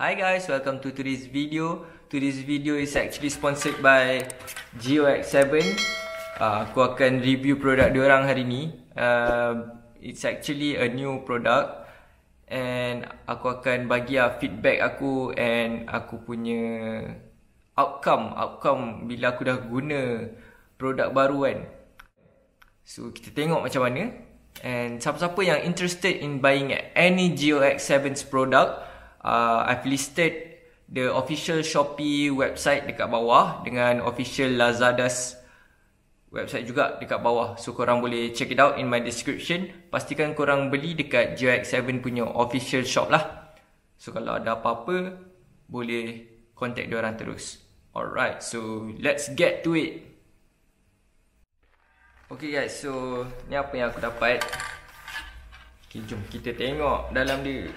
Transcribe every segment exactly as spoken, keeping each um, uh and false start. Hi guys, welcome to today's video. Today's video is actually sponsored by G O X seven. uh, Aku akan review produk diorang hari ni. uh, It's actually a new product. And aku akan bagi uh, feedback aku and aku punya outcome Outcome bila aku dah guna produk baru kan. So kita tengok macam mana. And siapa-siapa yang interested in buying any G O X seven's product, Uh, I've listed the official Shopee website dekat bawah dengan official Lazada's website juga dekat bawah. So korang boleh check it out in my description. Pastikan korang beli dekat G O X seven punya official shop lah. So kalau ada apa-apa, boleh contact diorang terus. Alright, so let's get to it. Okay guys, so ni apa yang aku dapat. Okay, jom kita tengok dalam dia.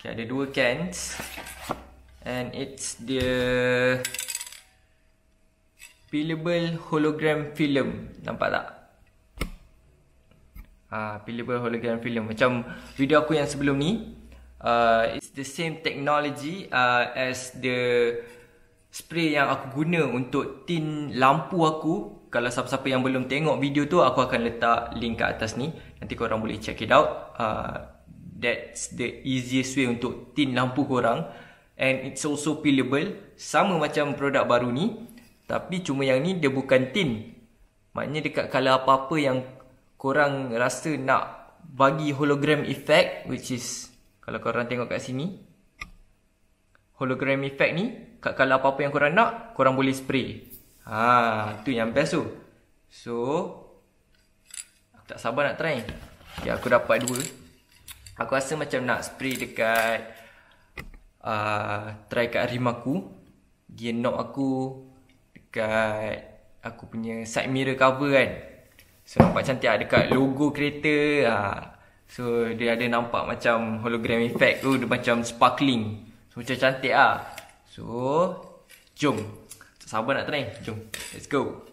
Okay, ada dua cans. And it's the peelable hologram film. Nampak tak? Ah, peelable hologram film. Macam video aku yang sebelum ni. uh, It's the same technology uh, as the spray yang aku guna untuk tin lampu aku. Kalau siapa-siapa yang belum tengok video tu, aku akan letak link kat atas ni. Nanti korang boleh check it out. uh, That's the easiest way untuk tin lampu korang. And it's also peelable. Sama macam produk baru ni, tapi cuma yang ni dia bukan tin. Maknanya dekat colour apa-apa yang korang rasa nak bagi hologram effect, which is kalau korang tengok kat sini, hologram effect ni kat colour apa-apa yang korang nak, korang boleh spray. Haa, tu yang best tu. So aku tak sabar nak try. Okay, aku dapat dua. Aku rasa macam nak spray dekat uh, try kat rim aku, gear knob aku, dekat aku punya side mirror cover kan. So nampak cantik lah dekat logo kereta. uh. So dia ada nampak macam hologram effect tu. Dia macam sparkling, so macam cantik lah. So jom, sabar nak try. Jom, let's go.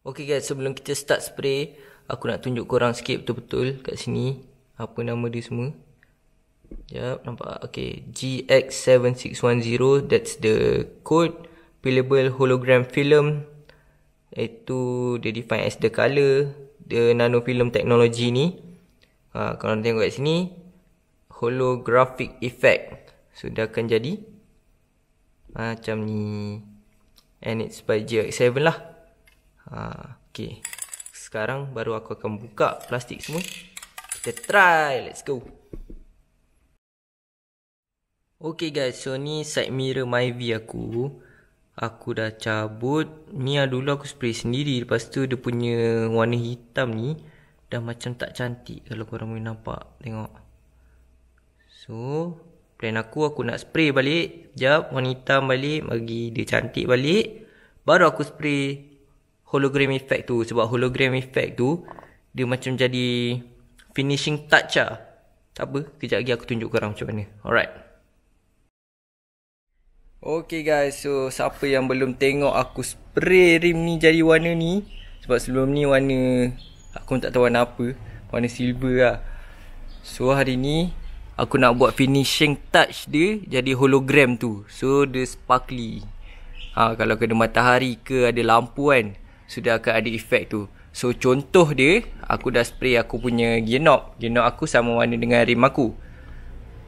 Okay guys, sebelum kita start spray, aku nak tunjuk korang sikit betul-betul kat sini apa nama dia semua. Jap, nampak? Okay, G X seven six one zero, that's the code. Peelable hologram film, itu dia define as the colour. The nano film technology ni, ha, korang tengok kat sini, holographic effect. So dia akan jadi macam ni. And it's by G X seven lah. ha, Okay, sekarang baru aku akan buka plastik semua. Kita try, let's go. Okay guys, so ni side mirror Myvi aku. Aku dah cabut. Ni lah dulu aku spray sendiri. Lepas tu dia punya warna hitam ni dah macam tak cantik, kalau korang boleh nampak. Tengok. So plan aku, aku nak spray balik. Sekejap, warna hitam balik, bagi dia cantik balik, baru aku spray hologram effect tu. Sebab hologram effect tu dia macam jadi finishing touch lah. Tak apa, kejap lagi aku tunjuk korang macam mana. Alright. Okay guys, so siapa yang belum tengok aku spray rim ni jadi warna ni, sebab sebelum ni warna, aku tak tahu warna apa, warna silver lah. So hari ni aku nak buat finishing touch dia jadi hologram tu. So dia sparkly. ha, Kalau kena matahari ke ada lampu kan, sudah akan ada efek tu. So contoh dia, aku dah spray aku punya gear knob. Gear knob aku sama warna dengan rim aku.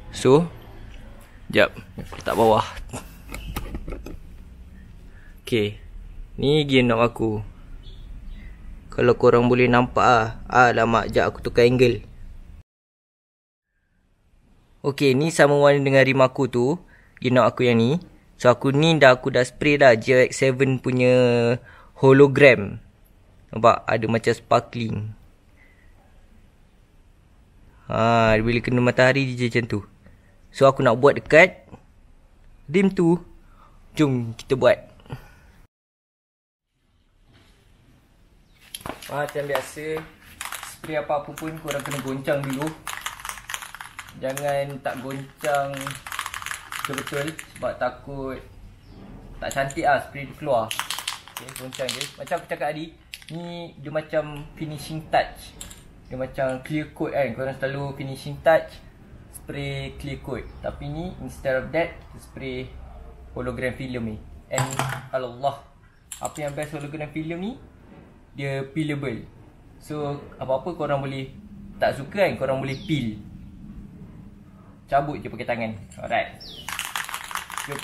So sekejap, aku letak bawah. Okay, ni gear knob aku. Kalau korang boleh nampak lah. Alamak, sekejap aku tukar angle. Okay, ni sama warna dengan rim aku tu, gear knob aku yang ni. So aku ni dah, aku dah spray dah G X seven punya hologram. Nampak? Ada macam sparkling. ha, Bila kena matahari dia macam tu. So aku nak buat dekat rim tu. Jom kita buat. Macam biasa, spray apa-apa pun korang kena goncang dulu. Jangan tak goncang betul-betul, sebab takut tak cantik lah spray dia keluar. Okay, goncang je. Macam aku cakap tadi, ni dia macam finishing touch. Dia macam clear coat kan. Korang selalu finishing touch, spray clear coat. Tapi ni instead of that, kita spray hologram film ni. And Allah, apa yang best hologram film ni, dia peelable. So apa-apa korang boleh, tak suka kan, korang boleh peel, cabut je pakai tangan. Alright, jom.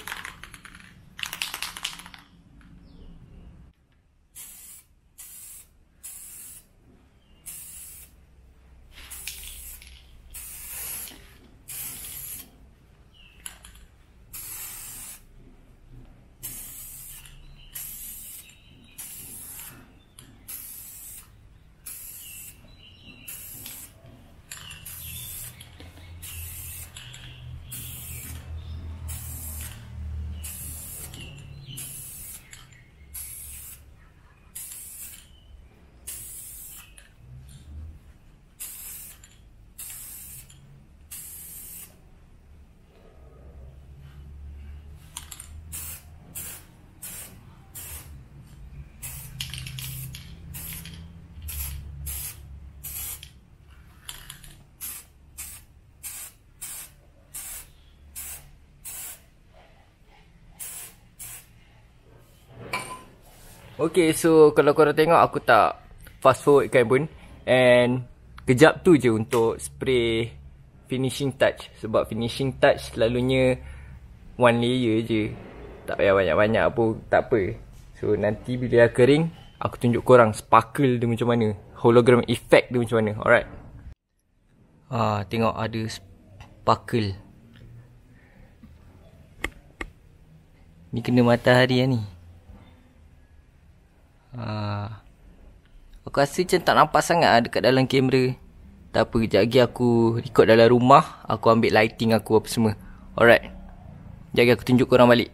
Okay, so kalau korang tengok aku tak fast forwardkan pun. And kejap tu je untuk spray finishing touch. Sebab finishing touch selalunya one layer je, tak payah banyak-banyak pun tak apa. So nanti bila dah kering, aku tunjuk korang sparkle dia macam mana, hologram effect dia macam mana. Alright, ah, tengok ada sparkle. Ni kena matahari lah ni. Uh, aku rasa macam tak nampak sangat lah dekat dalam kamera. Tak apa, kejap lagi aku record dalam rumah, aku ambil lighting aku apa semua. Alright, kejap lagi aku tunjuk korang balik.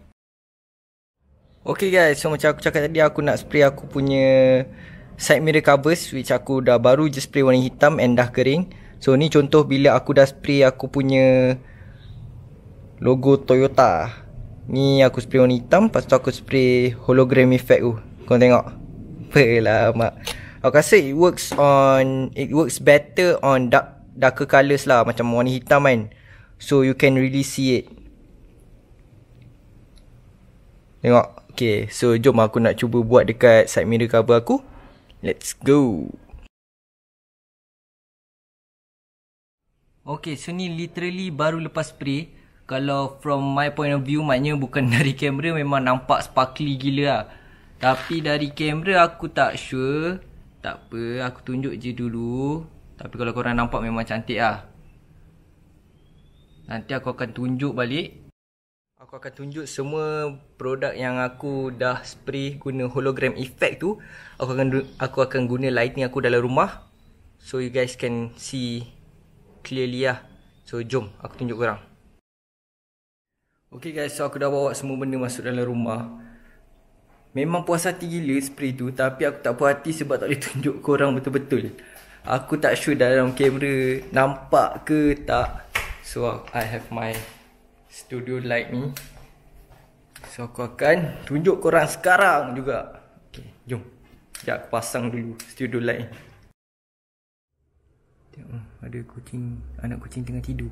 Okay guys, so macam aku cakap tadi, aku nak spray aku punya side mirror covers, which aku dah baru je spray warna hitam and dah kering. So ni contoh bila aku dah spray aku punya logo Toyota. Ni aku spray warna hitam, lepas tu aku spray hologram effect tu. Korang tengok, pelamak. Aku rasa it works on It works better on dark, darker colours lah, macam warna hitam kan. So you can really see it. Tengok. Okay, so jom aku nak cuba buat dekat side mirror cover aku. Let's go. Okay, so ni literally baru lepas spray. Kalau from my point of view, maknanya bukan dari kamera, memang nampak sparkly gila lah. Tapi dari kamera aku tak sure. Tak apa, aku tunjuk je dulu. Tapi kalau korang nampak memang cantik lah. Nanti aku akan tunjuk balik. Aku akan tunjuk semua produk yang aku dah spray guna hologram effect tu. Aku akan aku akan guna lighting aku dalam rumah, so you guys can see clearly lah. So jom aku tunjuk korang. Okay guys, so aku dah bawa semua benda masuk dalam rumah. Memang puas hati gila spray tu. Tapi aku tak puas hati sebab tak boleh tunjuk korang betul-betul. Aku tak sure dalam kamera nampak ke tak. So I have my studio light ni, so aku akan tunjuk korang sekarang juga. Okay, jom. Sekejap aku pasang dulu studio light ni. Tengok, ada kucing, anak kucing tengah tidur.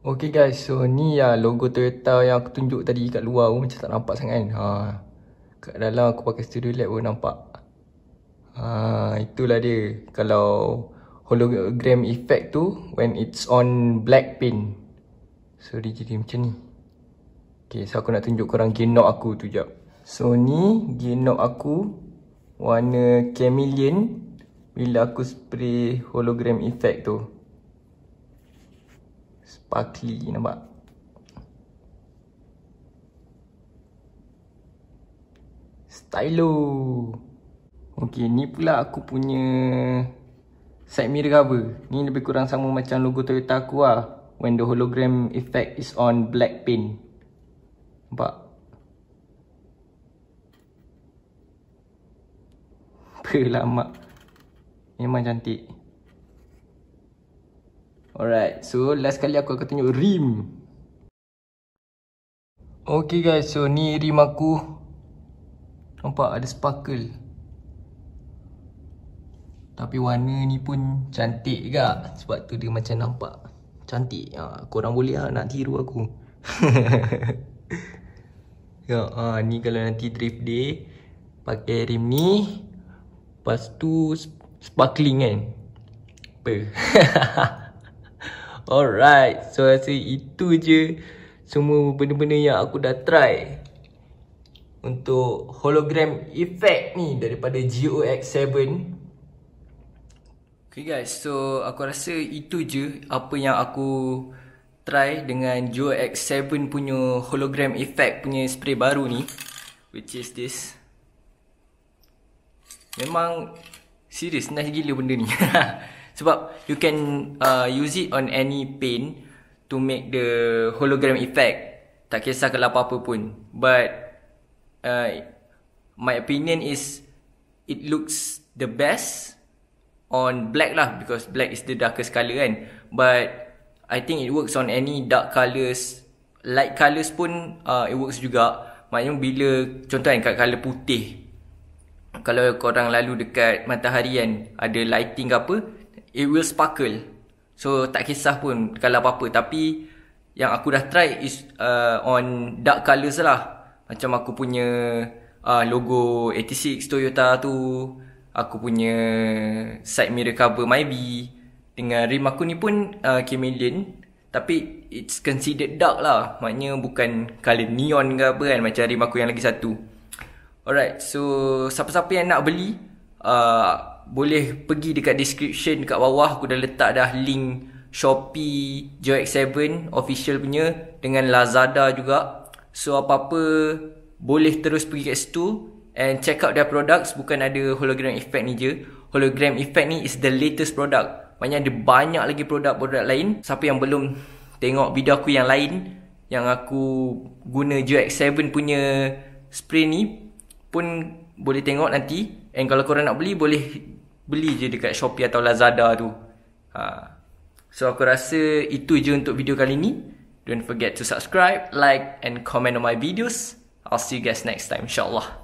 Okay guys, so ni lah logo Toyota yang aku tunjuk tadi kat luar pun macam tak nampak sangat kan. Ha, kat dalam aku pakai studio light pun nampak. Ha, itulah dia kalau hologram effect tu when it's on black paint. So dia jadi macam ni. Okay, so aku nak tunjuk korang gear knob aku tu jap. So ni gear knob aku warna chameleon bila aku spray hologram effect tu. Sparkly, nampak? Stylo. Okay, ni pula aku punya side mirror cover. Ni lebih kurang sama macam logo Toyota aku lah, when the hologram effect is on black paint. Nampak? Pelamak, memang cantik. Alright, so last kali aku akan tunjuk rim. Okay guys, so ni rim aku. Nampak ada sparkle. Tapi warna ni pun cantik juga. Sebab tu dia macam nampak cantik. Ha, korang boleh lah nak tiru aku. Ya, ha, ni kalau nanti drift day pakai rim ni. Lepas tu sparkling kan. Apa? Alright. So rasa itu je semua benda-benda yang aku dah try untuk hologram effect ni daripada G O X seven. Okay guys, so aku rasa itu je apa yang aku try dengan G O X seven punya hologram effect punya spray baru ni, which is this. Memang serius, nice gila benda ni. Sebab you can uh, use it on any paint to make the hologram effect. Tak kisah kalau apa-apa pun. But uh, my opinion is it looks the best on black lah, because black is the darkest colour kan. But I think it works on any dark colours. Light colours pun uh, it works juga. Maknanya bila contoh kan kat colour putih, kalau korang lalu dekat matahari kan, ada lighting ke apa, it will sparkle. So tak kisah pun kalau apa-apa. Tapi yang aku dah try is uh, on dark colours lah. Macam aku punya uh, logo eighty-six Toyota tu, aku punya side mirror cover Myvi, dengan rim aku ni pun uh, chameleon. Tapi it's considered dark lah. Maknanya bukan colour neon ke apa kan, macam rim aku yang lagi satu. Alright, so siapa-siapa yang nak beli uh, boleh pergi dekat description kat bawah. Aku dah letak dah link Shopee G O X seven official punya, dengan Lazada juga. So apa-apa boleh terus pergi kat situ and check out their products. Bukan ada hologram effect ni je. Hologram effect ni is the latest product. Maknanya ada banyak lagi produk-produk lain. Siapa yang belum tengok video aku yang lain, yang aku guna G X seven punya spray ni pun boleh tengok nanti. And kalau korang nak beli, boleh beli je dekat Shopee atau Lazada tu. ha. So aku rasa itu je untuk video kali ni. Don't forget to subscribe, like and comment on my videos. I'll see you guys next time, insyaAllah.